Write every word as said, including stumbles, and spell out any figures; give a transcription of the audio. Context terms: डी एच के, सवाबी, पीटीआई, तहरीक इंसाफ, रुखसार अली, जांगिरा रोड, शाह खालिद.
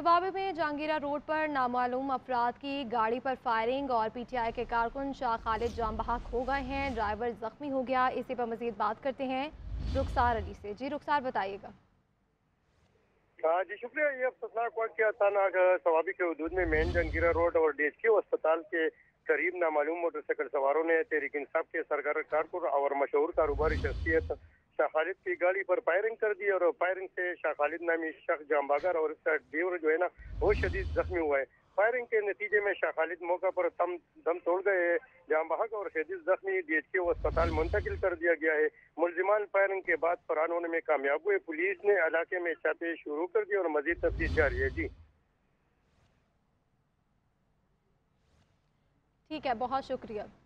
सवाबे में जांगिरा रोड पर नामालूम अफराद की गाड़ी पर फायरिंग और पीटीआई के कारकुन शाह खालिद जाम बहाक हो गए हैं, ड्राइवर जख्मी हो गया। इसी पर मजीद बात करते हैं रुखसार अली से। जी रुखसार, बताइएगा। हाँ जी शुक्रिया। ये अफसोसनाक वाक़िया अचानक सवाबी के हदूद में मेन जांगिरा रोड और डी एच के अस्पताल के करीब नामालूम मोटरसाइकिल सवारों ने तहरीक इंसाफ के सरगर्म कारकुन और मशहूर कारोबारी शख्सियत शाह खालिद की गाड़ी पर फायरिंग कर दी और फायरिंग से शाह खालिद नामी शख्स जामबागर और उसका ड्राइवर जो है ना वो शदीद जख्मी हुआ है। फायरिंग के नतीजे में शाह खालिद मौका पर दम दम तोड़ गए। जामबाग और शदीद जख्मी डी एच के अस्पताल मुंतकिल कर दिया गया है। मुलजिमान फायरिंग के बाद फरार होने में कामयाब हुए। पुलिस ने इलाके में छापे शुरू कर दिए और मजीद तफ्तीश जारी है। जी ठीक है, बहुत शुक्रिया।